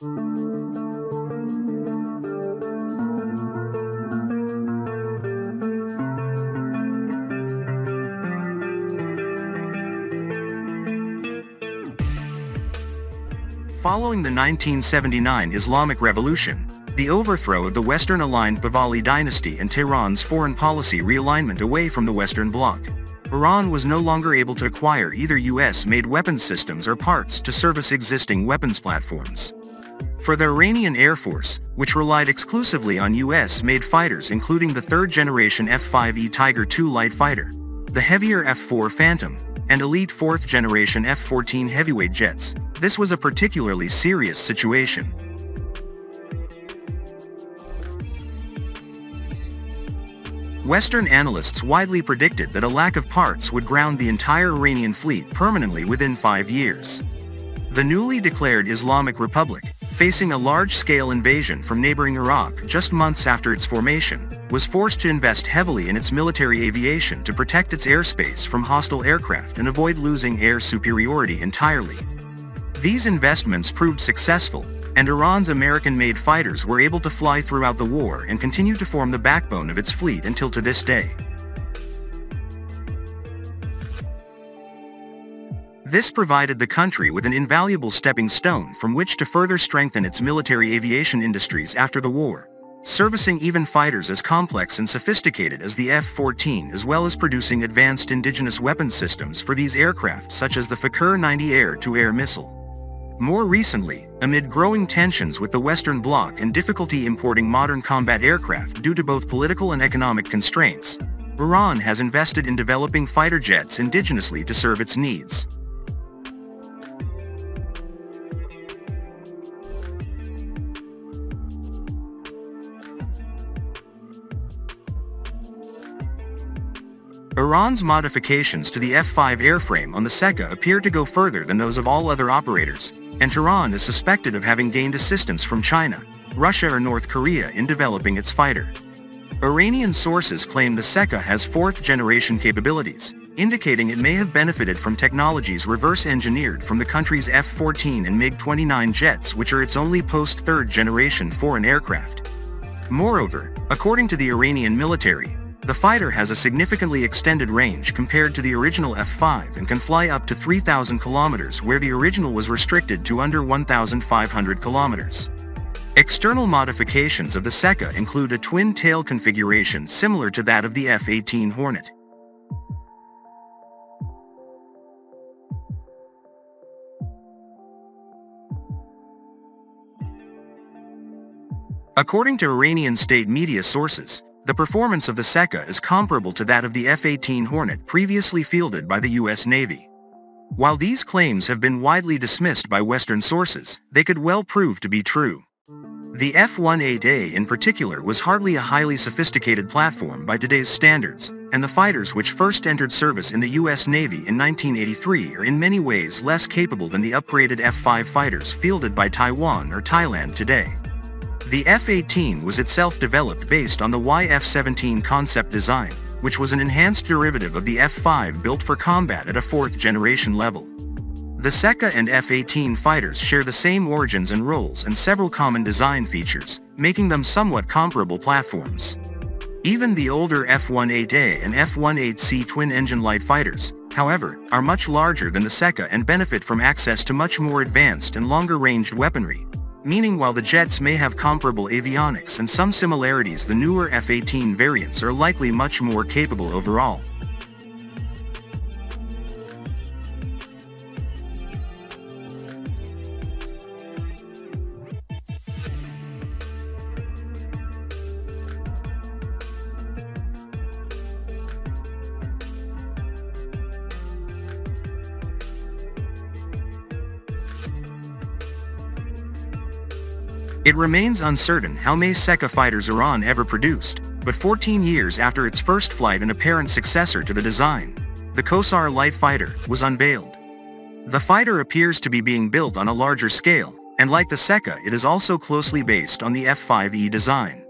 Following the 1979 Islamic Revolution, the overthrow of the Western-aligned Pahlavi dynasty and Tehran's foreign policy realignment away from the Western bloc, Iran was no longer able to acquire either US-made weapons systems or parts to service existing weapons platforms. For the Iranian Air Force, which relied exclusively on US-made fighters including the third-generation F-5E Tiger II light fighter, the heavier F-4 Phantom, and elite fourth-generation F-14 heavyweight jets, this was a particularly serious situation. Western analysts widely predicted that a lack of parts would ground the entire Iranian fleet permanently within 5 years. The newly declared Islamic Republic, facing a large-scale invasion from neighboring Iraq just months after its formation, was forced to invest heavily in its military aviation to protect its airspace from hostile aircraft and avoid losing air superiority entirely. These investments proved successful, and Iran's American-made fighters were able to fly throughout the war and continue to form the backbone of its fleet until to this day. This provided the country with an invaluable stepping stone from which to further strengthen its military aviation industries after the war, servicing even fighters as complex and sophisticated as the F-14 as well as producing advanced indigenous weapon systems for these aircraft such as the Fakour-90 air-to-air missile. More recently, amid growing tensions with the Western bloc and difficulty importing modern combat aircraft due to both political and economic constraints, Iran has invested in developing fighter jets indigenously to serve its needs. Iran's modifications to the F-5 airframe on the Saeqeh appear to go further than those of all other operators, and Tehran is suspected of having gained assistance from China, Russia or North Korea in developing its fighter. Iranian sources claim the Saeqeh has fourth-generation capabilities, indicating it may have benefited from technologies reverse-engineered from the country's F-14 and MiG-29 jets, which are its only post-third-generation foreign aircraft. Moreover, according to the Iranian military, the fighter has a significantly extended range compared to the original F-5 and can fly up to 3,000 kilometers where the original was restricted to under 1,500 kilometers. External modifications of the Saeqeh include a twin-tail configuration similar to that of the F-18 Hornet. According to Iranian state media sources, the performance of the Saeqeh is comparable to that of the F-18 Hornet previously fielded by the U.S. Navy. While these claims have been widely dismissed by Western sources, they could well prove to be true. The F-18A in particular was hardly a highly sophisticated platform by today's standards, and the fighters which first entered service in the U.S. Navy in 1983 are in many ways less capable than the upgraded F-5 fighters fielded by Taiwan or Thailand today. The F-18 was itself developed based on the YF-17 concept design, which was an enhanced derivative of the F-5 built for combat at a fourth-generation level. The Saeqeh and F-18 fighters share the same origins and roles and several common design features, making them somewhat comparable platforms. Even the older F-18A and F-18C twin-engine light fighters, however, are much larger than the Saeqeh and benefit from access to much more advanced and longer-ranged weaponry, meaning while the jets may have comparable avionics and some similarities, the newer F-18 variants are likely much more capable overall. It remains uncertain how many Saeqeh fighters Iran ever produced, but 14 years after its first flight, an apparent successor to the design, the Kosar light fighter, was unveiled. The fighter appears to be being built on a larger scale, and like the Saeqeh it is also closely based on the F-5E design.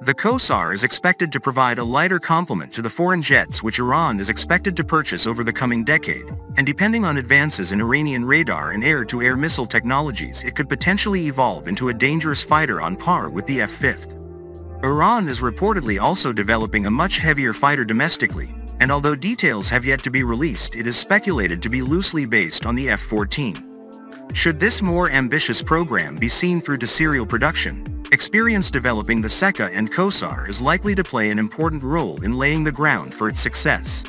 The Kosar is expected to provide a lighter complement to the foreign jets which Iran is expected to purchase over the coming decade, and depending on advances in Iranian radar and air-to-air missile technologies, it could potentially evolve into a dangerous fighter on par with the F-5. Iran is reportedly also developing a much heavier fighter domestically, and although details have yet to be released, it is speculated to be loosely based on the F-14. Should this more ambitious program be seen through to serial production, experience developing the Saeqeh and Kosar is likely to play an important role in laying the ground for its success.